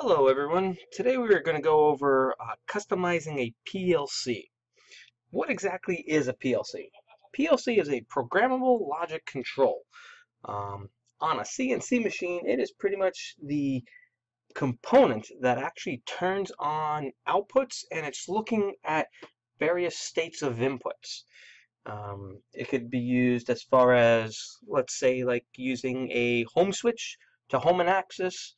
Hello everyone. Today we are going to go over customizing a PLC. What exactly is a PLC? PLC is a programmable logic control. On a CNC machine, it is pretty much the component that actually turns on outputs, and it's looking at various states of inputs. It could be used as far as, let's say, like using a home switch to home an axis.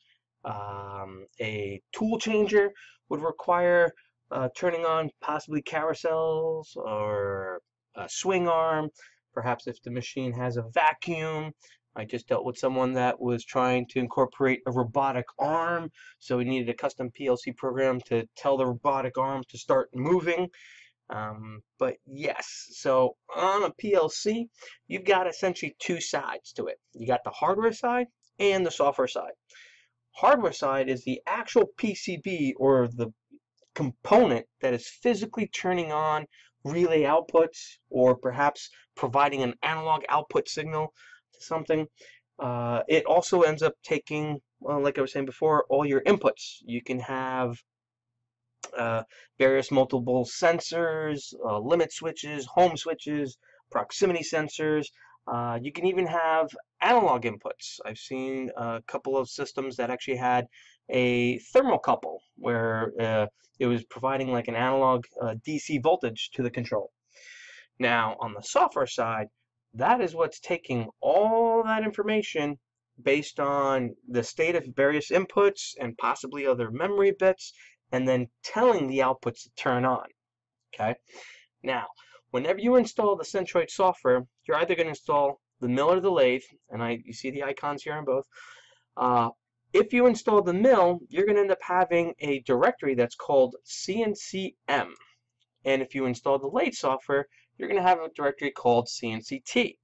A tool changer would require turning on possibly carousels or a swing arm. Perhaps if the machine has a vacuum. I just dealt with someone that was trying to incorporate a robotic arm, so we needed a custom PLC program to tell the robotic arm to start moving. But yes, so on a PLC, you've got essentially two sides to it. You got the hardware side and the software side. Hardware side is the actual PCB, or the component that is physically turning on relay outputs, or perhaps providing an analog output signal to something. It also ends up taking, well, like I was saying before, all your inputs. You can have various multiple sensors, limit switches, home switches, proximity sensors. You can even have analog inputs. I've seen a couple of systems that actually had a thermocouple where it was providing like an analog DC voltage to the control. Now on the software side, that is what's taking all that information based on the state of various inputs and possibly other memory bits, and then telling the outputs to turn on. Okay. Now, whenever you install the Centroid software, you're either going to install the mill or the lathe, and you see the icons here on both. If you install the mill, you're going to end up having a directory that's called CNCM. And if you install the lathe software, you're going to have a directory called CNCT.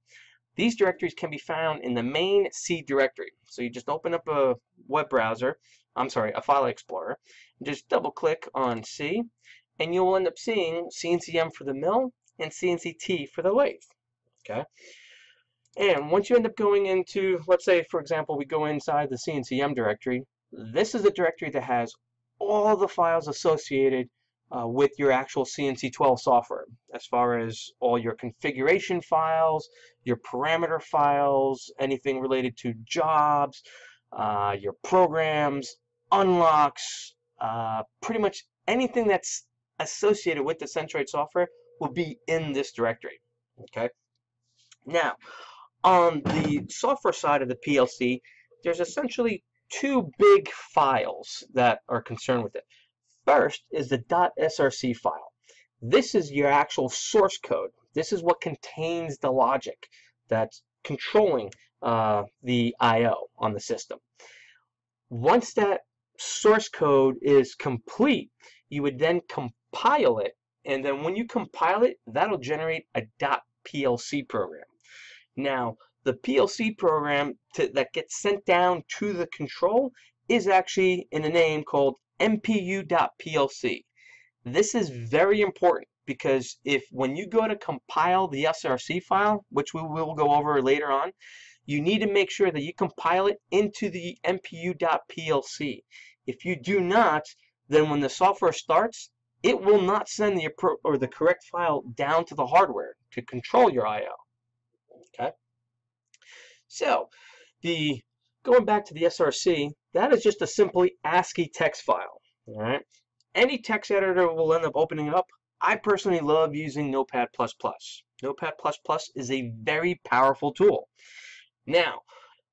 These directories can be found in the main C directory. So you just open up a web browser, I'm sorry, a file explorer, and just double click on C, and you'll end up seeing CNCM for the mill and CNCT for the lathe. Okay. And once you end up going into, let's say, for example, we go inside the CNCM directory. This is the directory that has all the files associated with your actual CNC12 software, as far as all your configuration files, your parameter files, anything related to jobs, your programs, unlocks, pretty much anything that's associated with the Centroid software will be in this directory. Okay. Now, on the software side of the PLC, there's essentially two big files that are concerned with it. First is the .src file. This is your actual source code. This is what contains the logic that's controlling the I/O on the system. Once that source code is complete, you would then compile it, and then when you compile it, that'll generate a .plc program. Now, the PLC program that gets sent down to the control is actually in a name called mpu.plc. This is very important because when you go to compile the SRC file, which we will go over later on, you need to make sure that you compile it into the mpu.plc. If you do not, then when the software starts, it will not send the correct file down to the hardware to control your I/O. Okay. So, going back to the SRC, that is just a simply ASCII text file. All right. Any text editor will end up opening it up. I personally love using Notepad++. Notepad++ is a very powerful tool. Now,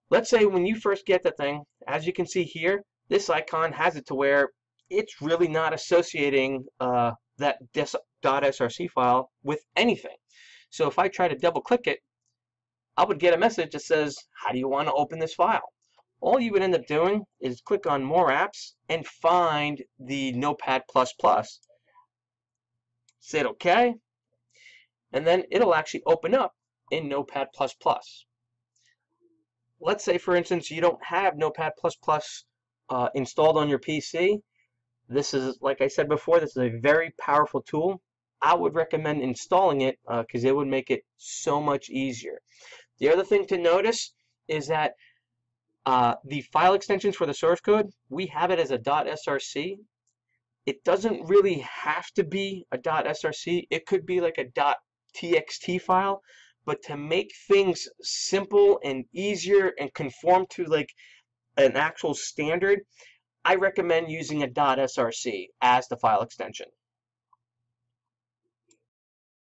let's say when you first get the thing, as you can see here, this icon has it to where it's really not associating that .src file with anything. So if I try to double click it, I would get a message that says, how do you want to open this file? All you would end up doing is click on More Apps and find the Notepad++. Say it OK, and then it'll actually open up in Notepad++. Let's say, for instance, you don't have Notepad++ installed on your PC. This is, like I said before, this is a very powerful tool. I would recommend installing it because it would make it so much easier. The other thing to notice is that The file extensions for the source code, we have it as a .src. It doesn't really have to be a .src. It could be like a .txt file, but to make things simple and easier and conform to like an actual standard, I recommend using a .src as the file extension.